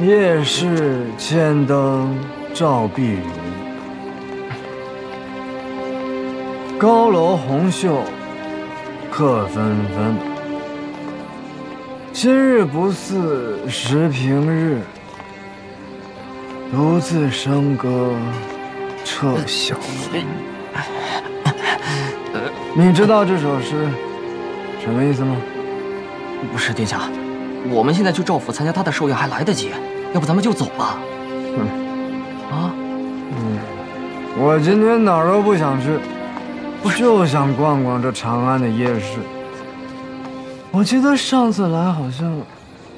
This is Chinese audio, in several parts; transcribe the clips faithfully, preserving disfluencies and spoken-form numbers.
夜市千灯照碧云，高楼红袖客纷纷。今日不似时平日，独自笙歌彻晓楼。你知道这首诗什么意思吗？不是，殿下。 我们现在去赵府参加他的寿宴还来得及，要不咱们就走吧。嗯，啊，嗯，我今天哪儿都不想去，我就想逛逛这长安的夜市。我记得上次来好像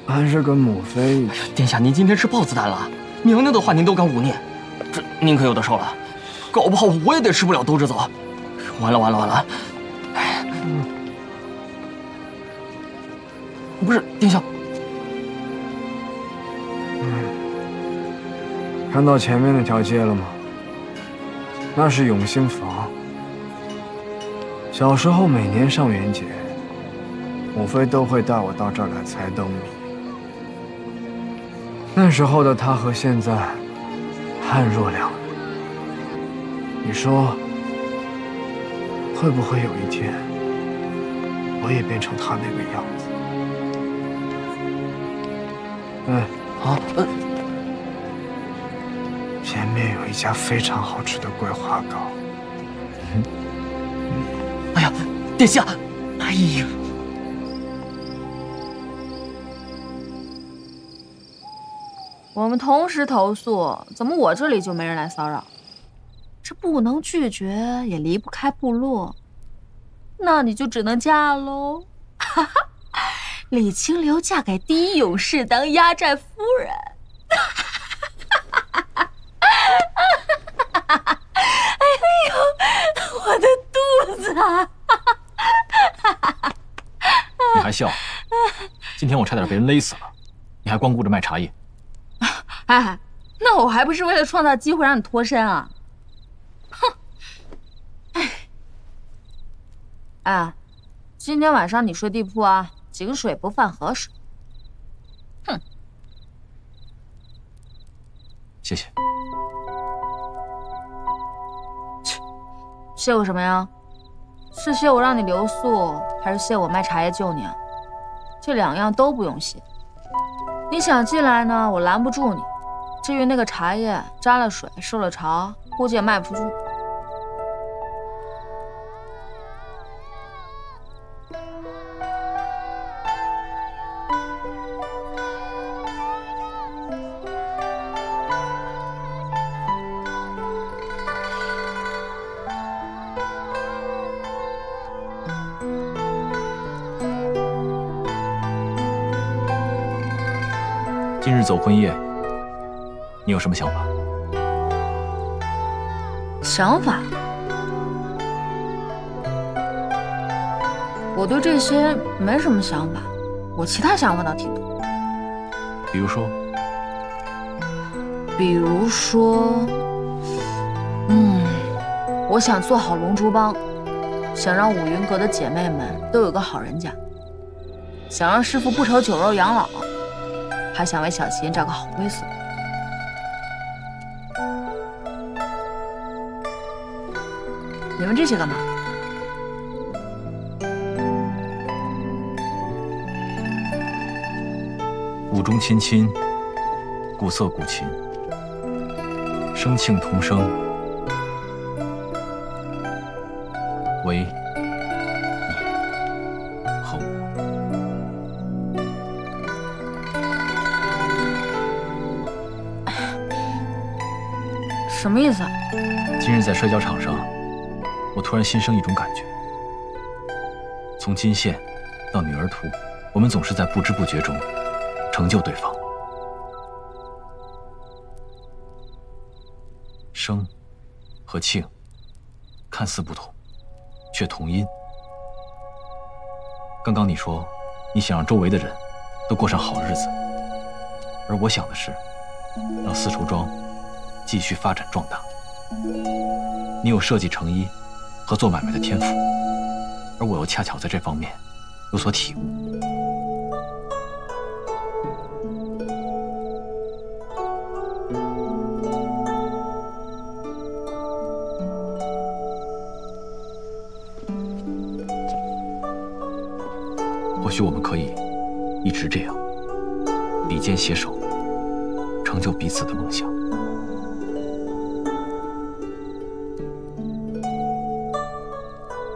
还是跟母妃一起。哎呀，殿下，您今天吃豹子胆了？娘娘的话您都敢忤逆，这您可有的受了。搞不好我也得吃不了兜着走。完了完了完了！哎，嗯、不是，殿下。 看到前面那条街了吗？那是永兴坊。小时候每年上元节，母妃都会带我到这儿来猜灯谜。那时候的她和现在判若两人。你说，会不会有一天，我也变成她那个样子？哎，好，嗯。 前面有一家非常好吃的桂花糕。哎呀，殿下！哎呀，我们同时投诉，怎么我这里就没人来骚扰？这不能拒绝，也离不开部落，那你就只能嫁喽。哈哈，李清流嫁给第一勇士当压寨夫人。 我的肚子啊！你还笑？今天我差点被人勒死了，你还光顾着卖茶叶。哎，那我还不是为了创造机会让你脱身啊！哼！哎，哎，今天晚上你睡地铺啊，井水不犯河水。哼！谢谢。 谢我什么呀？是谢我让你留宿，还是谢我卖茶叶救你啊？这两样都不用谢。你想进来呢，我拦不住你。至于那个茶叶沾了水、受了潮，估计也卖不出去。今日走婚夜，你有什么想法？想法？我对这些没什么想法，我其他想法倒挺多。比如说？比如说，嗯，我想做好龙珠帮，想让五云阁的姐妹们都有个好人家，想让师傅不愁酒肉养老。 还想为小琴找个好归宿。你问这些干嘛？古中亲亲，古色古琴，声庆同声，唯你和我。 什么意思啊？今日在摔跤场上，我突然心生一种感觉。从金线到女儿图，我们总是在不知不觉中成就对方。声和庆看似不同，却同音。刚刚你说你想让周围的人都过上好日子，而我想的是让丝绸庄。 继续发展壮大。你有设计成衣和做买卖的天赋，而我又恰巧在这方面有所体悟。或许我们可以一直这样，比肩携手，成就彼此的梦想。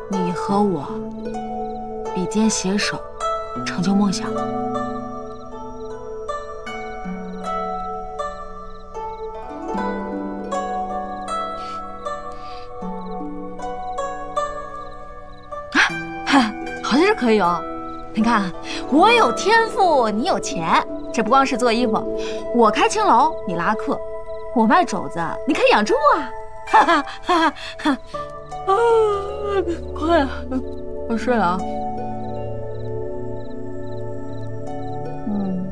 你和我比肩携手，成就梦想。啊，哈，好像是可以哦。 你看，我有天赋，你有钱。这不光是做衣服，我开青楼，你拉客；我卖肘子，你可以养猪啊！哈哈哈哈！啊，快啊，我睡了啊。嗯。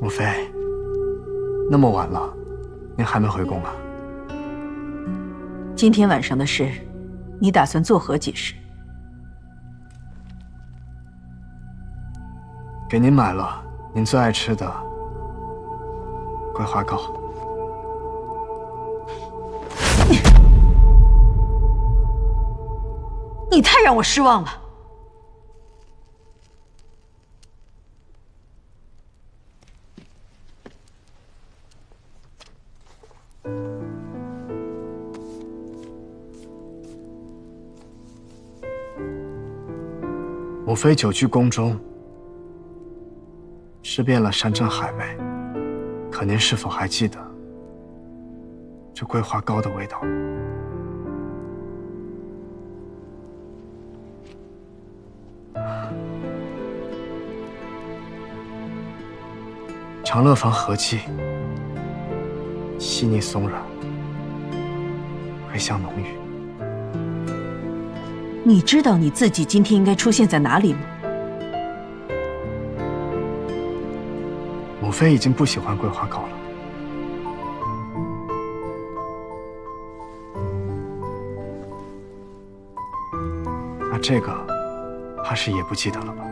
母妃，那么晚了，您还没回宫啊？今天晚上的事，你打算作何解释？给您买了您最爱吃的桂花糕。你，你太让我失望了。 母妃久居宫中，吃遍了山珍海味，可您是否还记得这桂花糕的味道？长乐坊和记，细腻松软，桂香浓郁。 你知道你自己今天应该出现在哪里吗？母妃已经不喜欢桂花糕了。那这个，怕是也不记得了吧？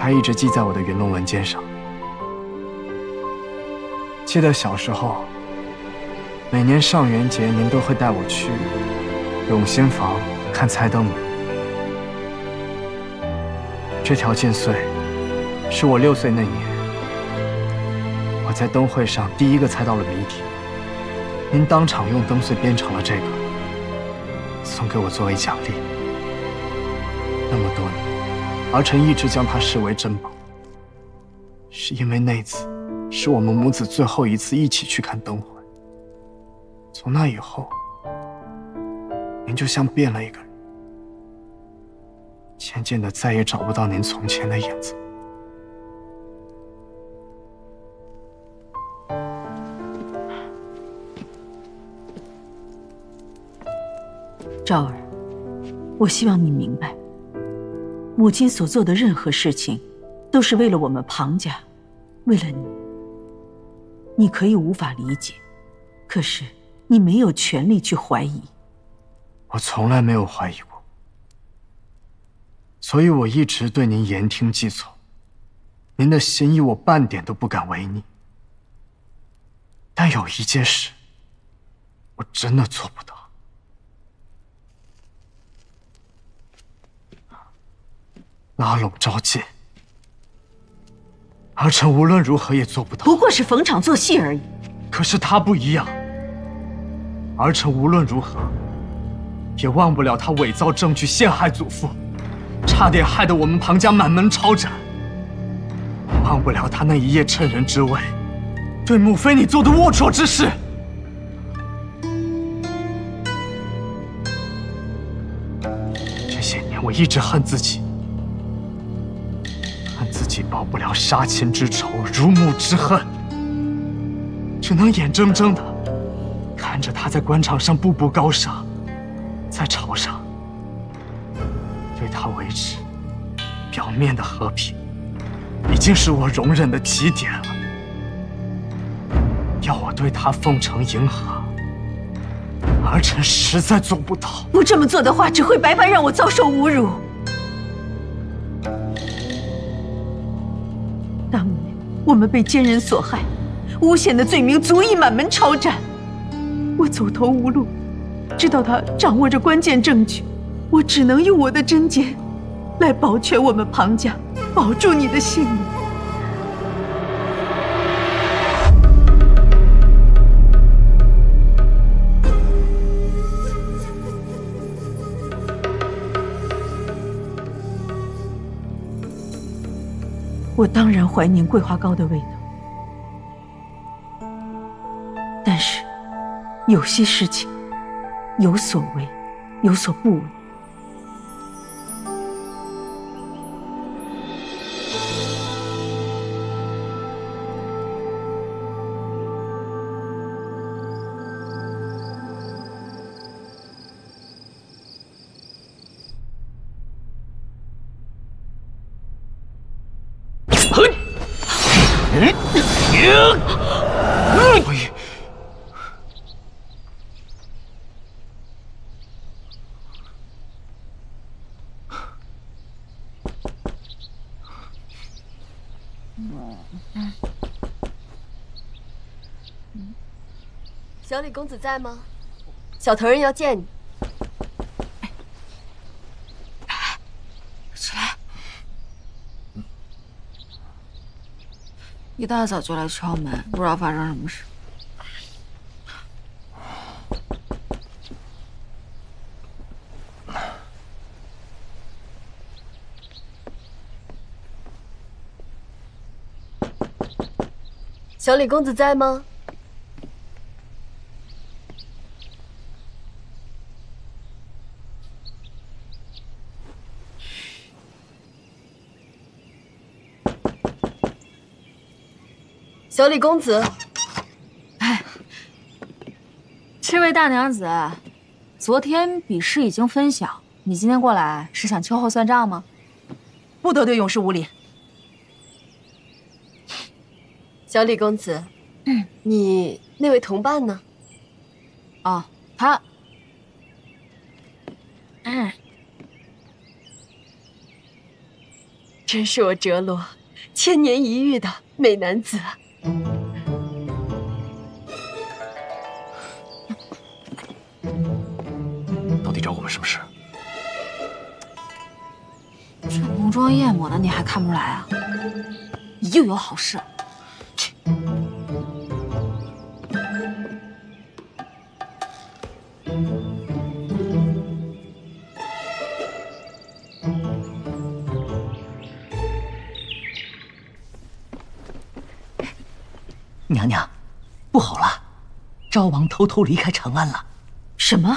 它一直记在我的云龙文件上。记得小时候。 每年上元节，您都会带我去永兴坊看猜灯谜。这条禁穗是我六岁那年，我在灯会上第一个猜到了谜题。您当场用灯穗编成了这个，送给我作为奖励。那么多年，儿臣一直将它视为珍宝，是因为那次是我们母子最后一次一起去看灯会。 从那以后，您就像变了一个人，渐渐的再也找不到您从前的影子。昭儿，我希望你明白，母亲所做的任何事情，都是为了我们庞家，为了你。你可以无法理解，可是。 你没有权利去怀疑，我从来没有怀疑过，所以我一直对您言听计从，您的心意我半点都不敢违逆。但有一件事，我真的做不到。拉拢招进，儿臣无论如何也做不到。不过是逢场作戏而已。可是他不一样。 儿臣无论如何，也忘不了他伪造证据陷害祖父，差点害得我们庞家满门抄斩。忘不了他那一夜趁人之危，对母妃你做的龌龊之事。这些年我一直恨自己，恨自己报不了杀亲之仇、乳母之恨，只能眼睁睁的。 看着他在官场上步步高升，在朝上对他维持表面的和平，已经是我容忍的极点了。要我对他奉承迎合，儿臣实在做不到。不这么做的话，只会白白让我遭受侮辱。当年我们被奸人所害，诬陷的罪名足以满门抄斩。我走投无路。 知道他掌握着关键证据，我只能用我的贞洁来保全我们庞家，保住你的性命。我当然怀念桂花糕的味道，但是有些事情。 有所为，有所不为。嘿，嗯， 小李公子在吗？小头人要见你。起来！一大早就来敲门，不知道发生什么事。小李公子在吗？ 小李公子，哎，这位大娘子，昨天比试已经分晓，你今天过来是想秋后算账吗？不得对勇士无礼。小李公子，嗯，你那位同伴呢？哦，他，嗯，真是我哲罗千年一遇的美男子啊！ 到底找我们什么事？这浓妆艳抹的你还看不出来啊？你又有好事！去。娘娘，不好了，昭王偷偷离开长安了。什么？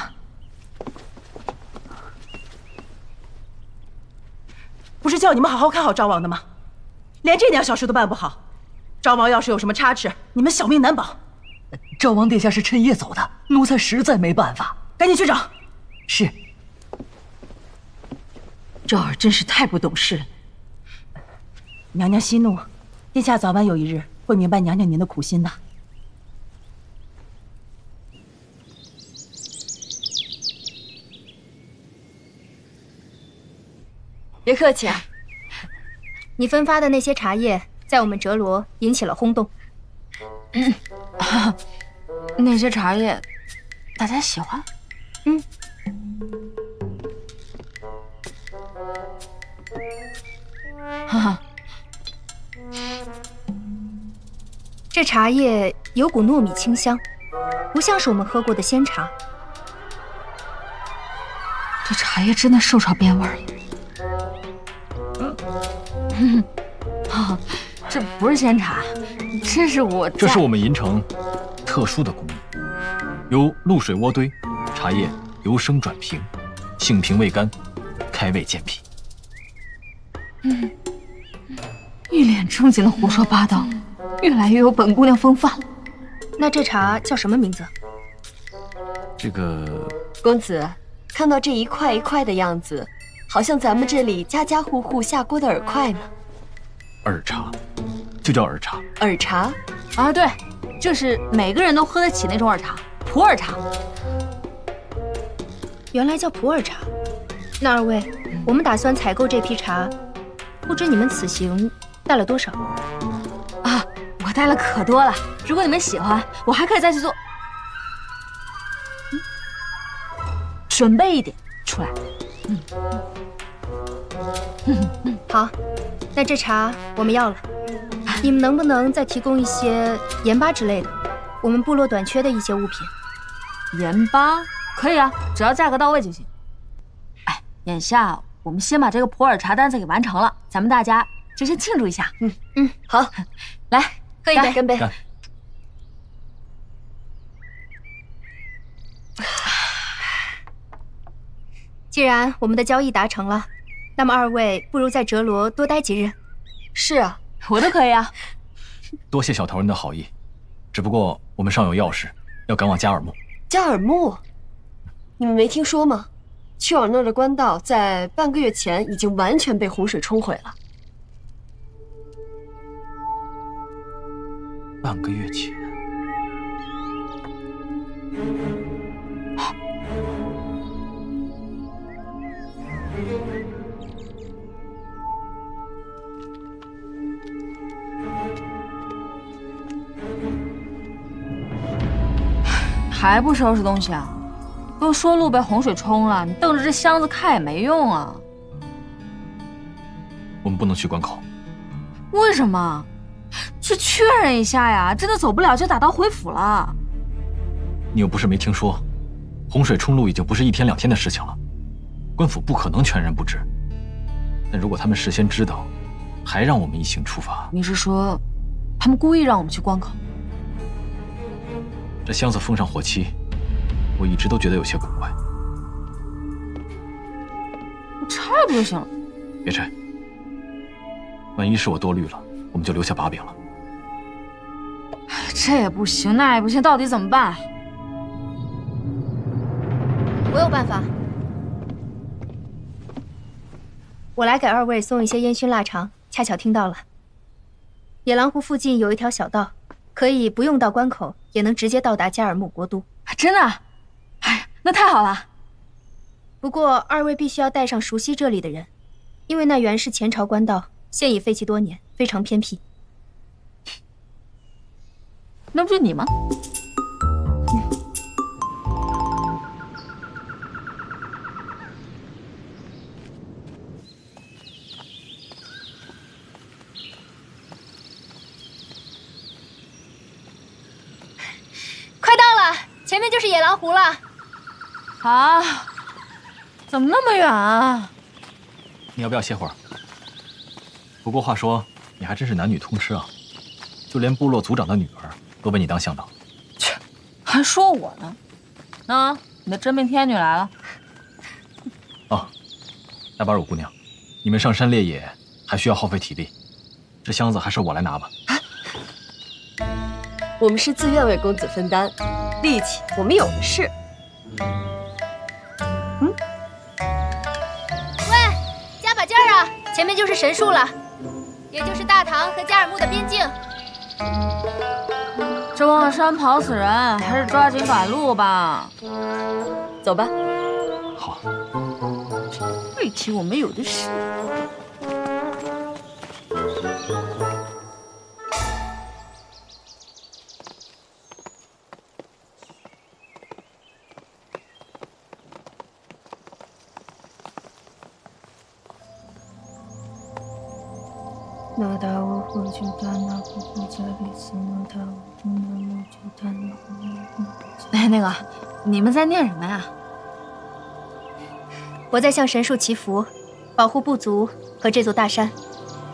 不是叫你们好好看好昭王的吗？连这点小事都办不好，昭王要是有什么差池，你们小命难保。昭王殿下是趁夜走的，奴才实在没办法。赶紧去找。是。昭儿真是太不懂事了。娘娘息怒，殿下早晚有一日会明白娘娘您的苦心的。别客气啊！你分发的那些茶叶，在我们哲罗引起了轰动。嗯啊、那些茶叶，大家喜欢？嗯。哈哈、啊，这茶叶有股糯米清香，不像是我们喝过的鲜茶。这茶叶真的受着变味儿了。 啊，这不是鲜茶，这是我这是我们银城特殊的工艺，由露水窝堆，茶叶由生转平，性平味甘，开胃健脾。嗯，一脸正经的胡说八道，越来越有本姑娘风范了。那这茶叫什么名字？这个公子。 看看到这一块一块的样子，好像咱们这里家家户户下锅的饵块呢。饵茶，就叫饵茶。饵茶，啊对，就是每个人都喝得起那种饵茶，普洱茶。原来叫普洱茶。那二位，我们打算采购这批茶，不知你们此行带了多少？啊，我带了可多了。如果你们喜欢，我还可以再去做。 准备一点出来，嗯，嗯嗯好，那这茶我们要了，你们能不能再提供一些盐巴之类的？我们部落短缺的一些物品。盐巴可以啊，只要价格到位就行。哎，眼下我们先把这个普洱茶单子给完成了，咱们大家就先庆祝一下。嗯嗯，好，来喝一杯，干杯！ 既然我们的交易达成了，那么二位不如在折罗多待几日。是啊，我都可以啊。多谢小头人的好意，只不过我们尚有要事，要赶往加尔木。加尔木，你们没听说吗？去往那儿的官道在半个月前已经完全被洪水冲毁了。半个月前。 还不收拾东西啊？都说路被洪水冲了，你瞪着这箱子看也没用啊！我们不能去关口，为什么？去确认一下呀！真的走不了就打道回府了。你又不是没听说，洪水冲路已经不是一天两天的事情了，官府不可能全然不知。但如果他们事先知道，还让我们一行出发，你是说，他们故意让我们去关口？ 这箱子封上火漆，我一直都觉得有些古怪。我拆不就行了？别拆，万一是我多虑了，我们就留下把柄了。这也不行，那也不行，到底怎么办？我有办法，我来给二位送一些烟熏腊肠，恰巧听到了。野狼湖附近有一条小道。 可以不用到关口，也能直接到达加尔木国都。真的？哎，那太好了。不过二位必须要带上熟悉这里的人，因为那原是前朝官道，现已废弃多年，非常偏僻。那不就你吗？嗯、前面就是野狼湖了，啊，怎么那么远啊？你要不要歇会儿？不过话说，你还真是男女通吃啊，就连部落族长的女儿都被你当向导。切，还说我呢？啊，你的真命天女来了。哦，大巴乳姑娘，你们上山猎野还需要耗费体力，这箱子还是我来拿吧。啊，我们是自愿为公子分担。 力气，我们有的是。嗯，喂，加把劲儿啊！前面就是神树了，也就是大唐和加尔木的边境。这望山跑死人，还是抓紧赶路吧。走吧。好。力气我们有的是。 那达我火就达那火火加里斯那达我那我就达那火那哎，那个，你们在念什么呀？我在向神树祈福，保护部族和这座大山。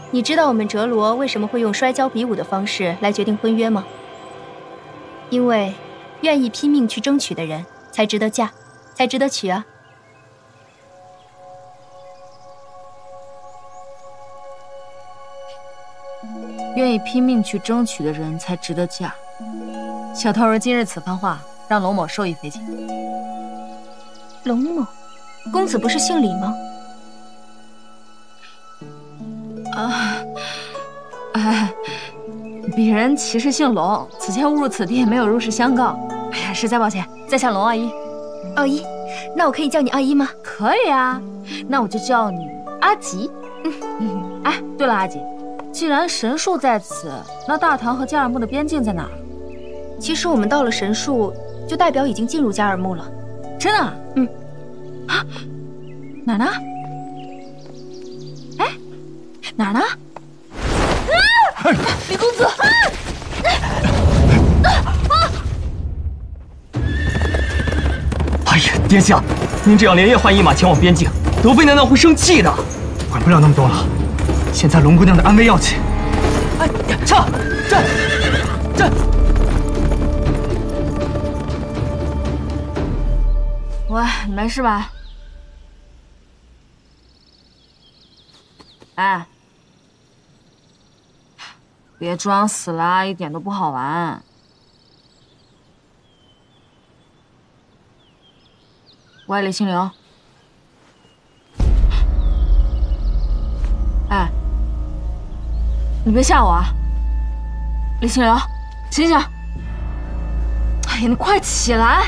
你知道我们哲罗为什么会用摔跤比武的方式来决定婚约吗？因为愿意拼命去争取的人才值得嫁，才值得娶啊。 愿意拼命去争取的人才值得嫁。小头儿今日此番话，让龙某受益匪浅。龙某，公子不是姓李吗？啊，哎，鄙人其实姓龙，此前误入此地，没有如实相告。哎呀，实在抱歉，在下龙二一。二一，那我可以叫你二一吗？可以啊，那我就叫你阿吉。嗯嗯，哎，对了，阿吉，既然神树在此，那大唐和加尔木的边境在哪儿？其实我们到了神树，就代表已经进入加尔木了。真的？嗯。 啊，哪儿呢？哎，哪儿呢？啊！李公子！啊！啊！啊！哎呀，殿下，您这样连夜换一马前往边境，德妃娘娘会生气的。管不了那么多了，现在龙姑娘的安危要紧。哎，撤！站！站！喂，你没事吧？ 哎，别装死啦，一点都不好玩。喂，李清流。哎，你别吓我啊！李清流，醒醒！哎呀，你快起来！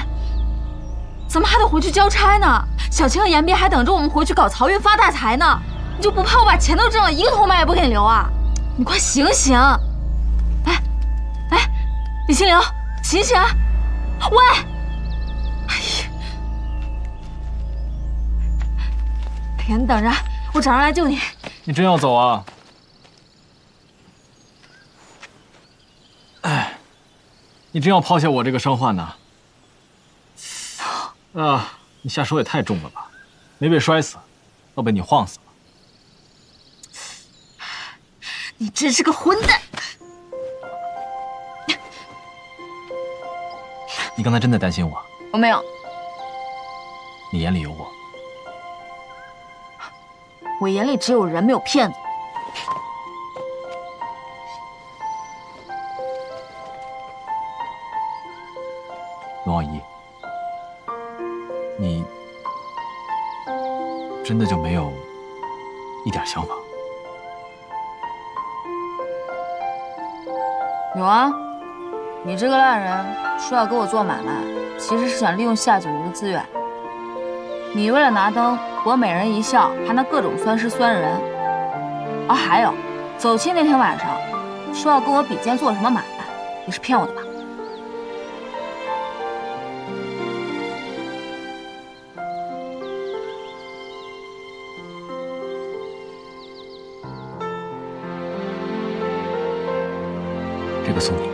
咱们还得回去交差呢，小青和延边还等着我们回去搞漕运发大财呢。 你就不怕我把钱都挣了，一个头马也不给你留啊？你快醒醒！哎，哎，李清流，醒醒！啊！喂！哎呀，哎呀，你等着，我找人来救你。你真要走啊？哎，你真要抛下我这个伤患呢？啊，你下手也太重了吧！没被摔死，倒被你晃死了。 你真是个混蛋！你刚才真的担心我？我没有。你眼里有我。我眼里只有人，没有骗子。龙傲一，你真的就没有一点想法？ 有啊，你这个烂人说要跟我做买卖，其实是想利用夏九黎的资源。你为了拿灯，博美人一笑，还拿各种酸诗酸人。啊，还有，走亲那天晚上，说要跟我比肩做什么买卖，你是骗我的吧？送你，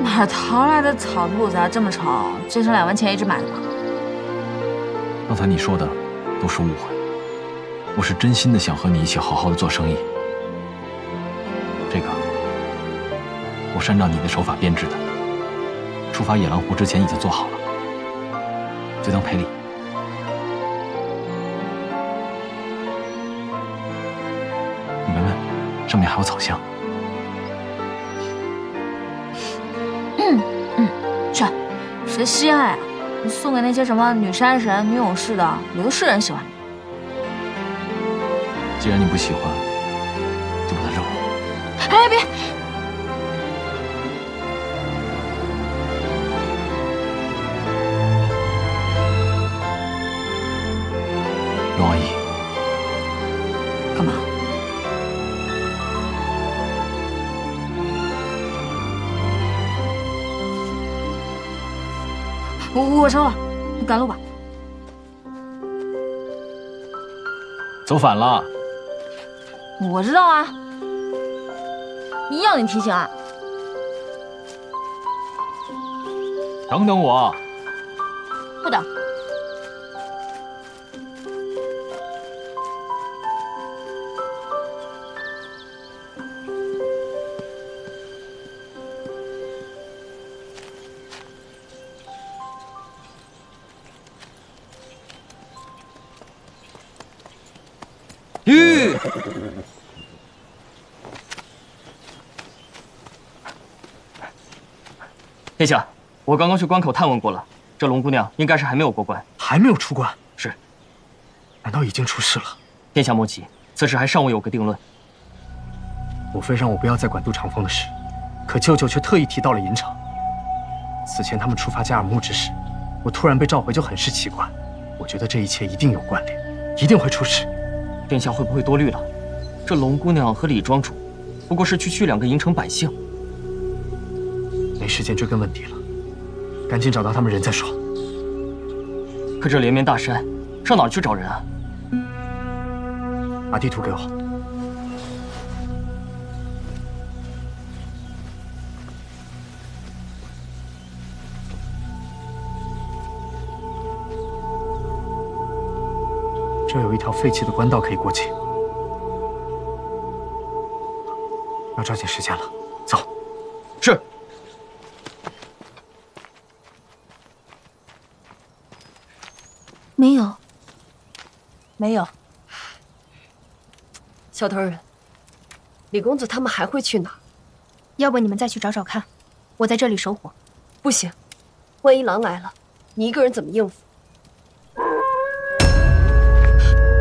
哪儿淘来的草兔子啊，这么丑，这是两文钱一只买的吗？刚才你说的都是误会，我是真心的想和你一起好好的做生意。这个，我是按照你的手法编织的，出发野狼湖之前已经做好了，就当赔礼。 上面还有草香。嗯嗯，是，谁稀罕啊？你送给那些什么女山神、女勇士的，有的是人喜欢。既然你不喜欢，就把它扔了。哎，别！龙阿姨。 我我收了，你赶路吧。走反了。我知道啊，你要你提醒啊。等等我。不等。吁！殿下，我刚刚去关口探望过了，这龙姑娘应该是还没有过关，还没有出关。是，难道已经出事了？殿下莫急，此事还尚未有个定论。母妃让我不要再管杜长风的事，可舅舅却特意提到了银厂。此前他们出发加尔木之时，我突然被召回，就很是奇怪。我觉得这一切一定有关联，一定会出事。殿下会不会多虑了？这龙姑娘和李庄主，不过是区区两个银城百姓。 没时间追根问底了，赶紧找到他们人再说。可这连绵大山，上哪去找人啊？把地图给我。这有一条废弃的官道可以过去。要抓紧时间了，走。是。 没有，没有。小头人，李公子他们还会去哪？要不你们再去找找看，我在这里守火。不行，万一狼来了，你一个人怎么应付？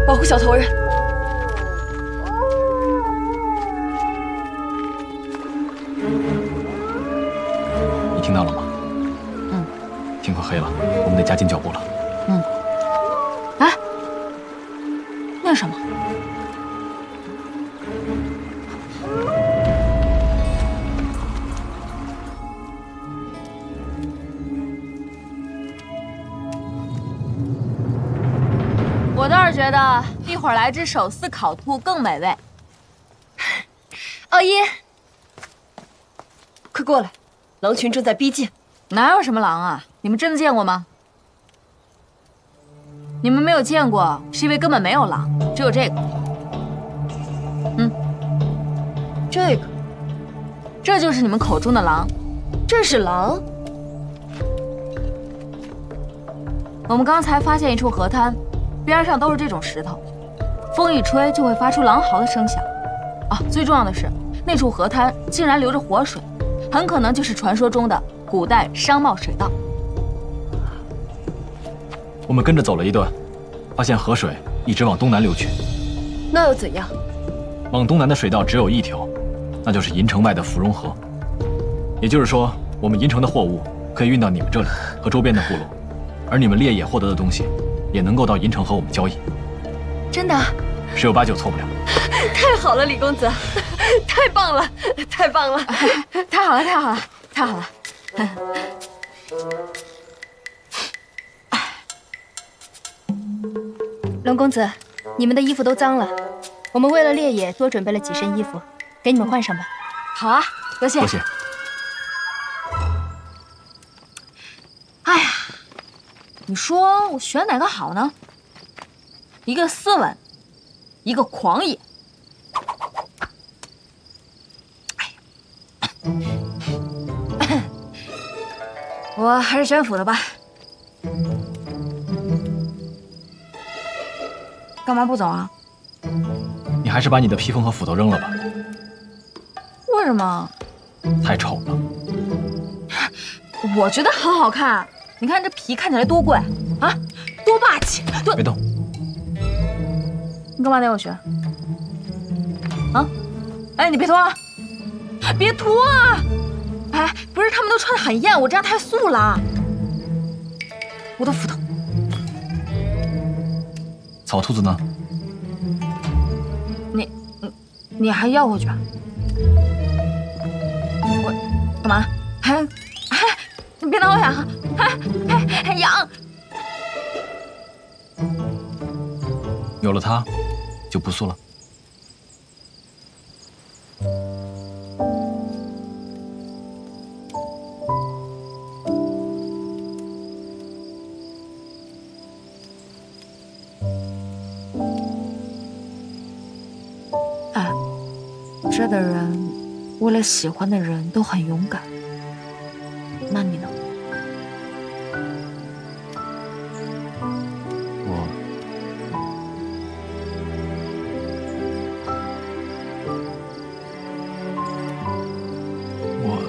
保护小头人。你听到了吗？嗯。天快黑了，我们得加紧脚步了。嗯。 干什么？我倒是觉得一会儿来只手撕烤兔更美味。傲一，快过来，狼群正在逼近。哪有什么狼啊？你们真的见过吗？ 你们没有见过，是因为根本没有狼，只有这个。嗯，这个，这就是你们口中的狼。这是狼。我们刚才发现一处河滩，边上都是这种石头，风一吹就会发出狼嚎的声响。啊，最重要的是，那处河滩竟然流着活水，很可能就是传说中的古代商贸水道。 我们跟着走了一段，发现河水一直往东南流去。那又怎样？往东南的水道只有一条，那就是银城外的芙蓉河。也就是说，我们银城的货物可以运到你们这里和周边的部落，而你们猎野获得的东西，也能够到银城和我们交易。真的？十有八九错不了。太好了，李公子，太棒了，太棒了，太好了，太好了，太好了。龙公子，你们的衣服都脏了，我们为了猎野多准备了几身衣服，给你们换上吧。好啊，多谢多谢。哎呀，你说我选哪个好呢？一个斯文，一个狂野。哎呀，我还是选府的吧。 干嘛不走啊？你还是把你的披风和斧头扔了吧。为什么？太丑了。我觉得很好看，你看这皮看起来多贵啊，多霸气，多……别动！你干嘛带我学？啊？哎，你别脱啊！别脱啊！哎，不是，他们都穿得很艳，我这样太素了。我的斧头。 草兔子呢？你你你还要回去？我干嘛？哎哎，你别挠我痒！哎哎痒！有了它，就不素了。这的人，为了喜欢的人都很勇敢。那你呢？我，我。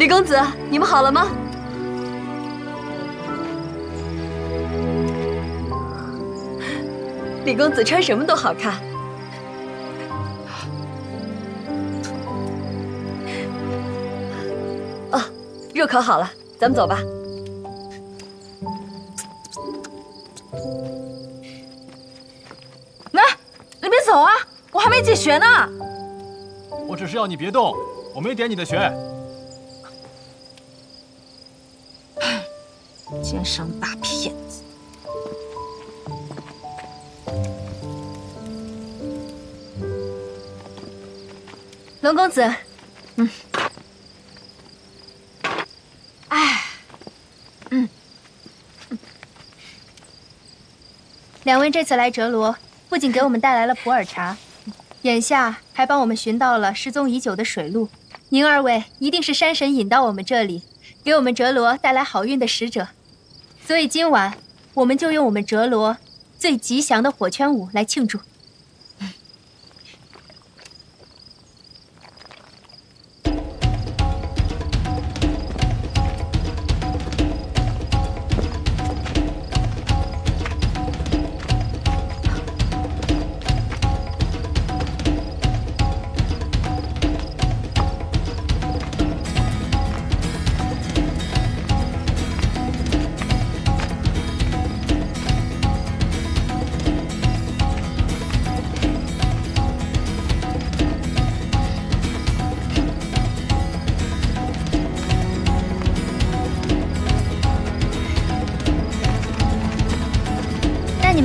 李公子，你们好了吗？李公子穿什么都好看。哦，热烤好了，咱们走吧。 走啊！我还没解穴呢。我只是要你别动，我没点你的穴。奸商大骗子！龙公子，嗯，哎，嗯，两位这次来折罗。 不仅给我们带来了普洱茶，眼下还帮我们寻到了失踪已久的水路。您二位一定是山神引到我们这里，给我们折罗带来好运的使者。所以今晚我们就用我们折罗最吉祥的火圈舞来庆祝。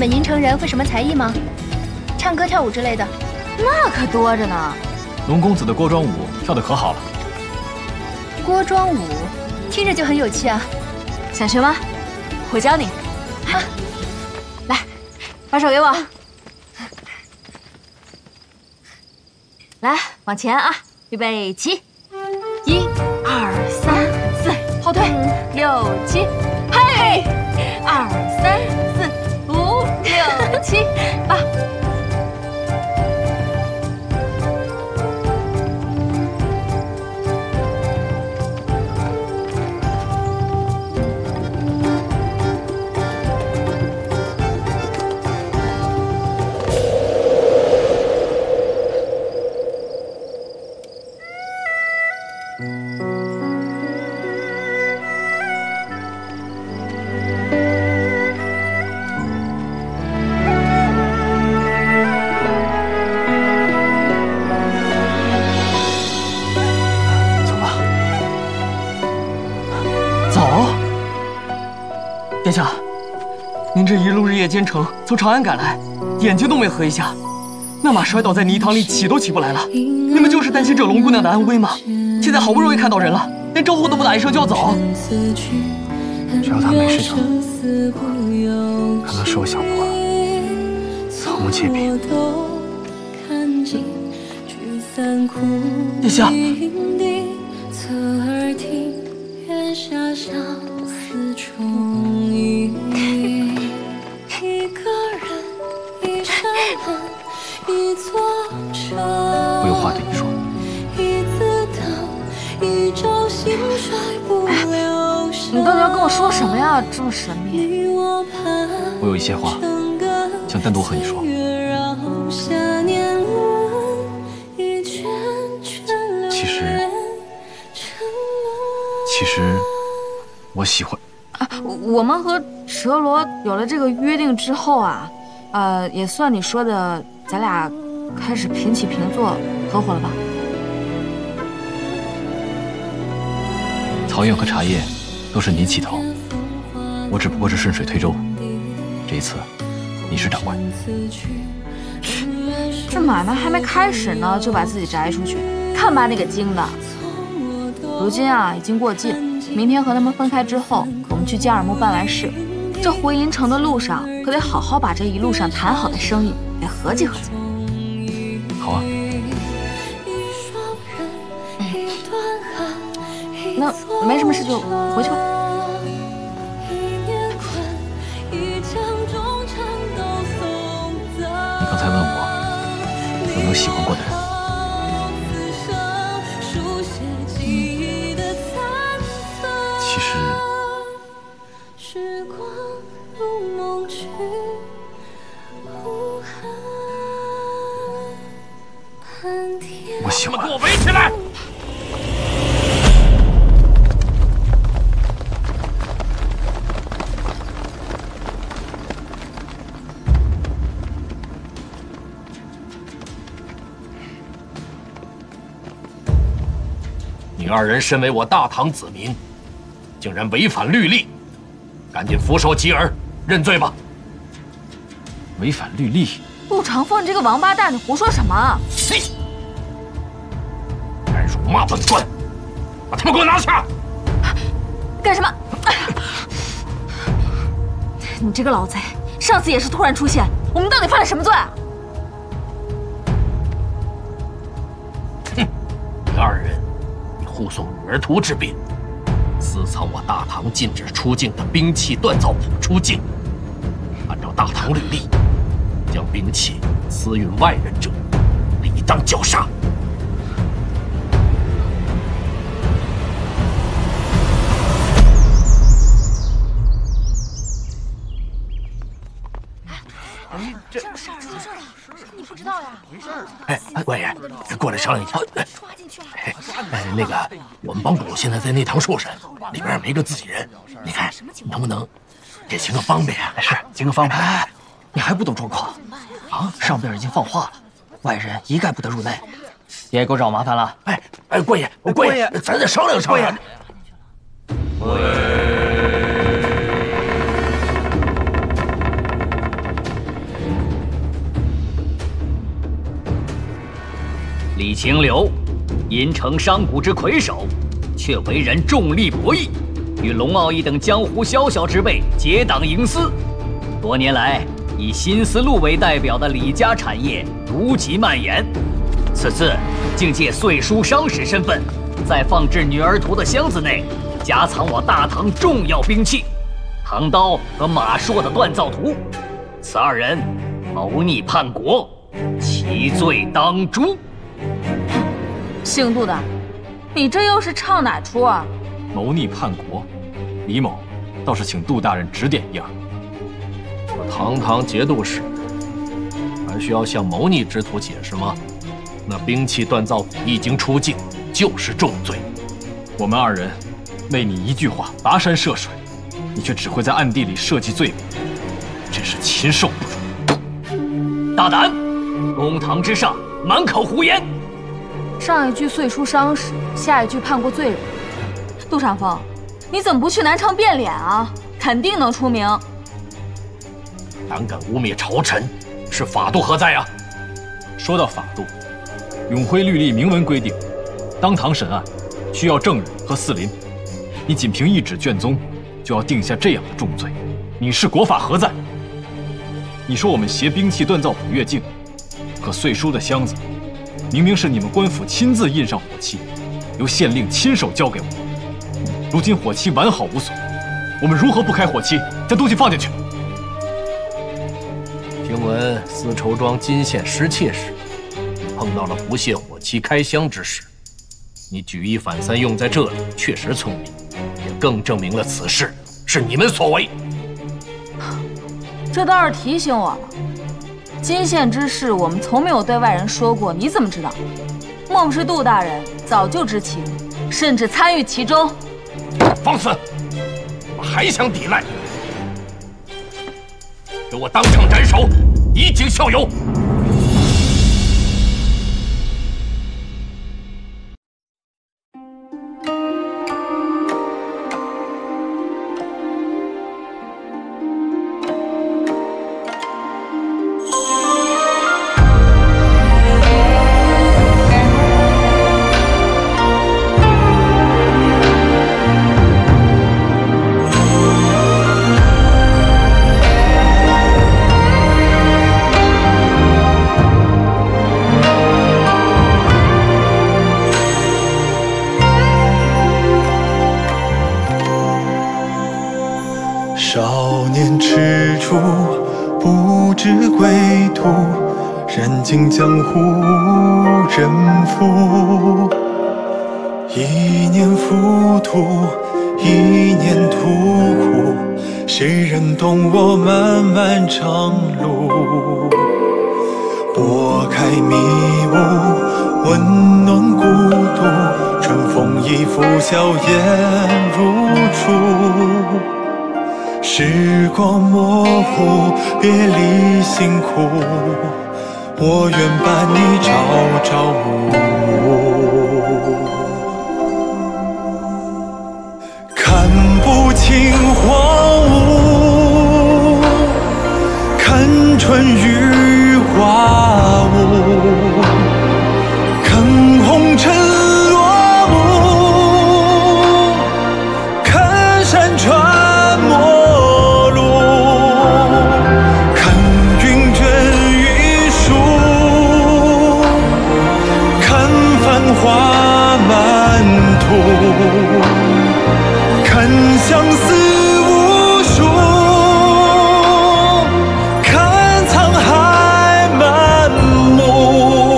银城人会什么才艺吗？唱歌、跳舞之类的，那可多着呢。龙公子的锅庄舞跳得可好了。锅庄舞听着就很有趣啊，想学吗？我教你。啊、来，把手给我。来，往前啊，预备起，一、二、三、四，后退，六、七，嘿，二、三。 六七八，殿下，您这一路日夜兼程，从长安赶来，眼睛都没合一下，那马摔倒在泥塘里，起都起不来了。你们就是担心这龙姑娘的安危吗？现在好不容易看到人了，连招呼都不打一声就要走。只要她没事就好。可能是我想多了，草木皆兵。殿下。 我有话对你说。你到底要跟我说什么呀？这么神秘。我有一些话想单独和你说。其实，其实我喜欢。啊，我们和折罗有了这个约定之后啊，呃，也算你说的，咱俩。 开始平起平坐，合伙了吧？草原和茶叶都是你起头，我只不过是顺水推舟。这一次，你是长官。这买卖还没开始呢，就把自己摘出去，看把你给惊的。如今啊，已经过境，明天和他们分开之后，我们去加尔木办完事，这回银城的路上可得好好把这一路上谈好的生意得合计合计。 好啊，嗯，那没什么事就回去吧。你刚才问我有没有喜欢过的人，你二人身为我大唐子民，竟然违反律例，赶紧俯首乞尔认罪吧！违反律例？陆长风，你这个王八蛋，你胡说什么啊？你敢辱骂本官，把他们给我拿下！干什么？你这个老贼，上次也是突然出现，我们到底犯了什么罪啊？ 二人，你护送女儿图之便，私藏我大唐禁止出境的兵器锻造品出境。按照大唐律例，将兵器私运外人者，理当绞杀。哎，这正事儿，出事了。 你不知道呀？哎，官爷，过来商量一下。抓进去了。哎，那个，我们帮主现在在内堂受审，里边没个自己人，你看能不能给行个方便啊？是，行个方便。哎，你还不懂状况啊？上边已经放话了，外人一概不得入内。也给我找麻烦了。哎哎，官爷，官爷，咱再商量商量。官爷。 李清流，银城商贾之魁首，却为人重利薄义，与龙傲一等江湖宵小之辈结党营私。多年来，以新丝路为代表的李家产业逐级蔓延。此次竟借碎书商使身份，在放置女儿图的箱子内夹藏我大唐重要兵器——唐刀和马槊的锻造图。此二人谋逆叛国，其罪当诛。 姓杜的，你这又是唱哪出啊？谋逆叛国，李某倒是请杜大人指点一二。我堂堂节度使，还需要向谋逆之徒解释吗？那兵器锻造品一经出境，就是重罪。我们二人为你一句话跋山涉水，你却只会在暗地里设计罪名，真是禽兽不如！大胆！公堂之上，满口胡言！ 上一句碎书伤史，下一句叛国罪人。杜长风，你怎么不去南昌变脸啊？肯定能出名。胆敢污蔑朝臣，是法度何在啊？说到法度，永辉律例明文规定，当堂审案需要证人和四邻。你仅凭一纸卷宗，就要定下这样的重罪，你是国法何在？你说我们携兵器锻造品越境，可碎书的箱子。 明明是你们官府亲自印上火器，由县令亲手交给我。如今火器完好无损，我们如何不开火器将东西放进去？听闻丝绸庄金县失窃时，碰到了不屑火器开箱之事，你举一反三用在这里，确实聪明，也更证明了此事是你们所为。这倒是提醒我了。 金县之事，我们从没有对外人说过，你怎么知道？莫不是杜大人早就知情，甚至参与其中？放肆！我还想抵赖，给我当场斩首，以儆效尤！ 尽江湖人负，一念浮屠，一念途苦，谁人懂我漫漫长路？拨开迷雾，温暖孤独，春风一拂，笑颜如初。 时光模糊，别离辛苦，我愿伴你朝朝暮暮。看相思无数，看沧海满目。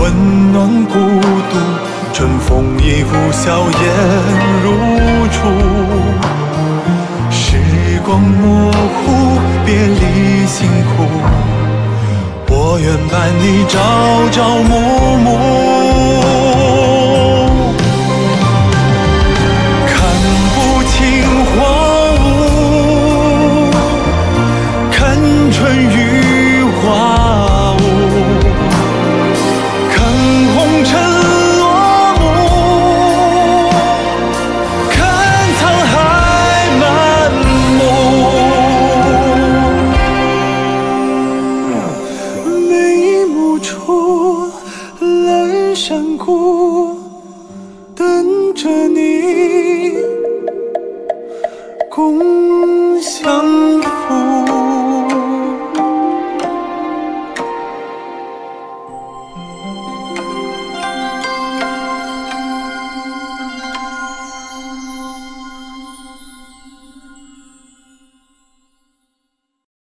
温暖孤独，春风一拂，笑颜如初。时光模糊，别离辛苦，我愿伴你朝朝暮暮。看不清荒芜，看春雨化。 共享福。